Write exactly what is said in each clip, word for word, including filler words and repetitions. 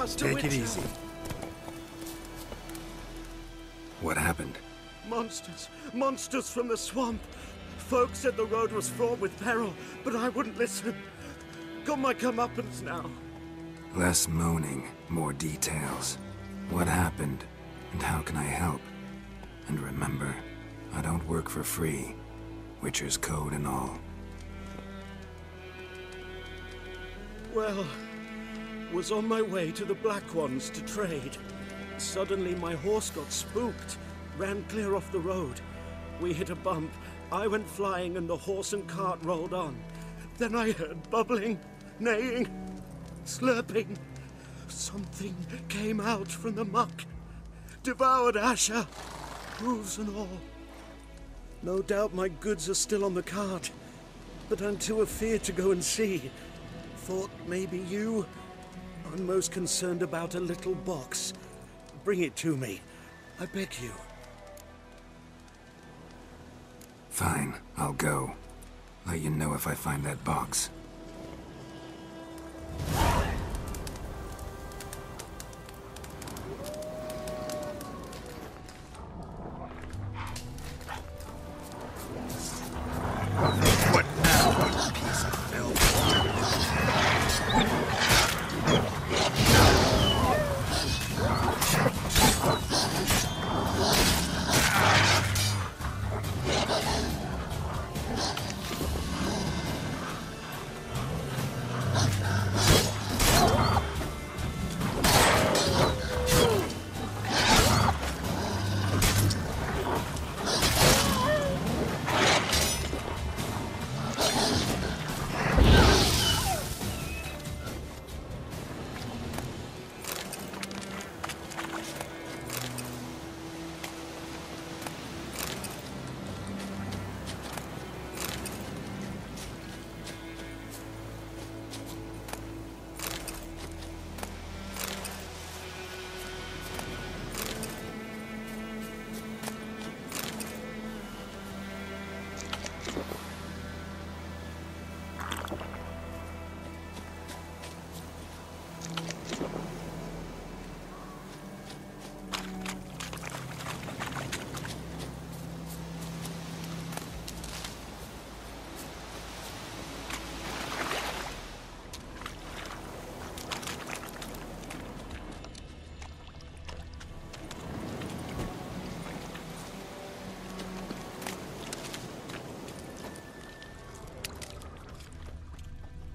Master Take Witcher. It easy. What happened? Monsters. Monsters from the swamp. Folks said the road was fraught with peril, but I wouldn't listen. Got my comeuppance now. Less moaning, more details. What happened, and how can I help? And remember, I don't work for free. Witcher's code and all. Well, was on my way to the Black Ones to trade. Suddenly my horse got spooked, ran clear off the road. We hit a bump. I went flying and the horse and cart rolled on. Then I heard bubbling, neighing, slurping. Something came out from the muck. Devoured Asha, hooves and all. No doubt my goods are still on the cart, but I'm too afeard to go and see. Thought maybe you? I'm most concerned about a little box. Bring it to me, I beg you. Fine, I'll go. Let you know if I find that box.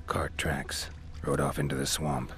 Cart tracks. Rode off into the swamp.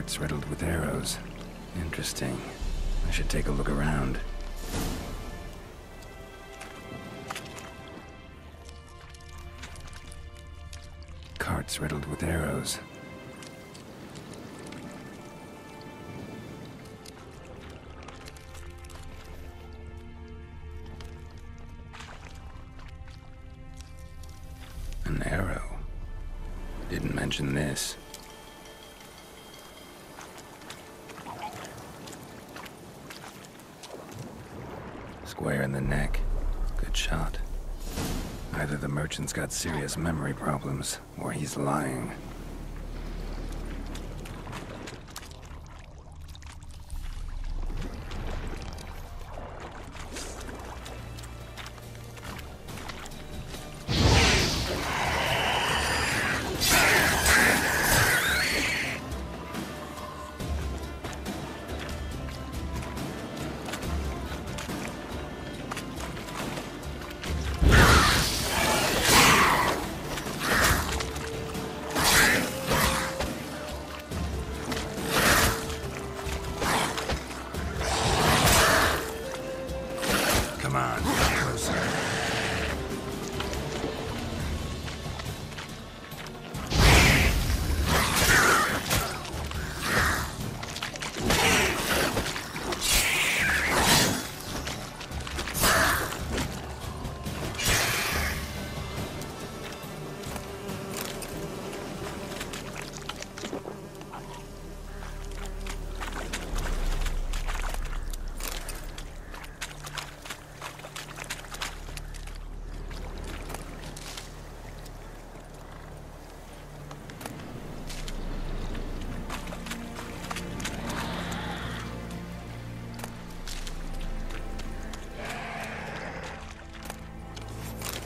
It's riddled with arrows. Interesting. I should take a look around. Carts riddled with arrows. mention this. Square in the neck. Good shot. Either the merchant's got serious memory problems, or he's lying.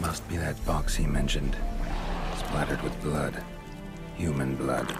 Must be that box he mentioned. Splattered with blood. Human blood.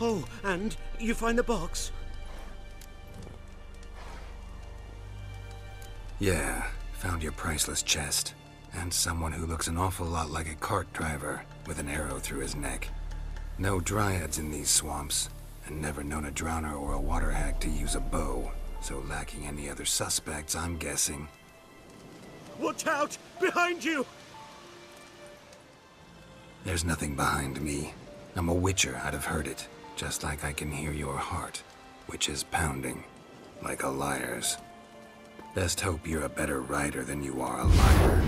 Oh, and you find the box? Yeah, found your priceless chest. And someone who looks an awful lot like a cart driver with an arrow through his neck. No dryads in these swamps, and never known a drowner or a water hag to use a bow. So lacking any other suspects, I'm guessing. Watch out! Behind you! There's nothing behind me. I'm a Witcher, I'd have heard it. Just like I can hear your heart, which is pounding, like a liar's. Best hope you're a better rider than you are a liar.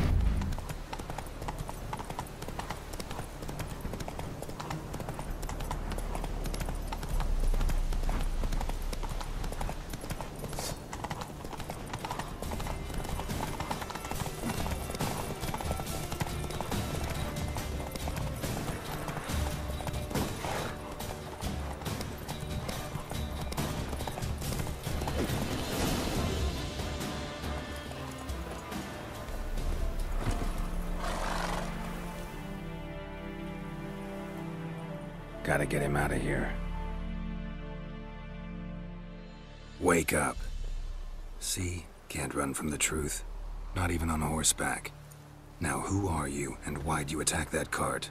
Gotta get him out of here. Wake up. See? Can't run from the truth. Not even on horseback. Now who are you, and why'd you attack that cart?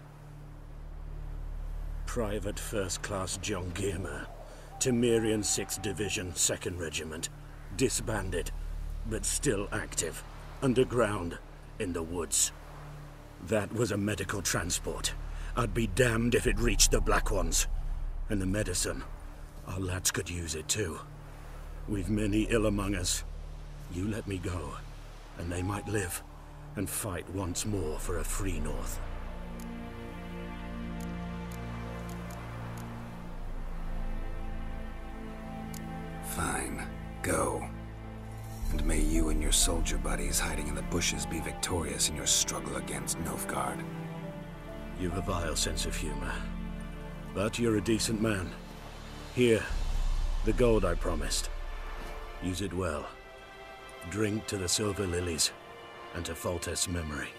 Private First Class John Geimer. Temerian sixth Division, second Regiment. Disbanded, but still active. Underground, in the woods. That was a medical transport. I'd be damned if it reached the Black Ones. And the medicine, our lads could use it too. We've many ill among us. You let me go, and they might live, and fight once more for a free North. Fine. Go. And may you and your soldier buddies hiding in the bushes be victorious in your struggle against Nilfgaard. You've a vile sense of humor, but you're a decent man. Here, The gold I promised. Use it well. Drink to the silver lilies and to Foltest's memory.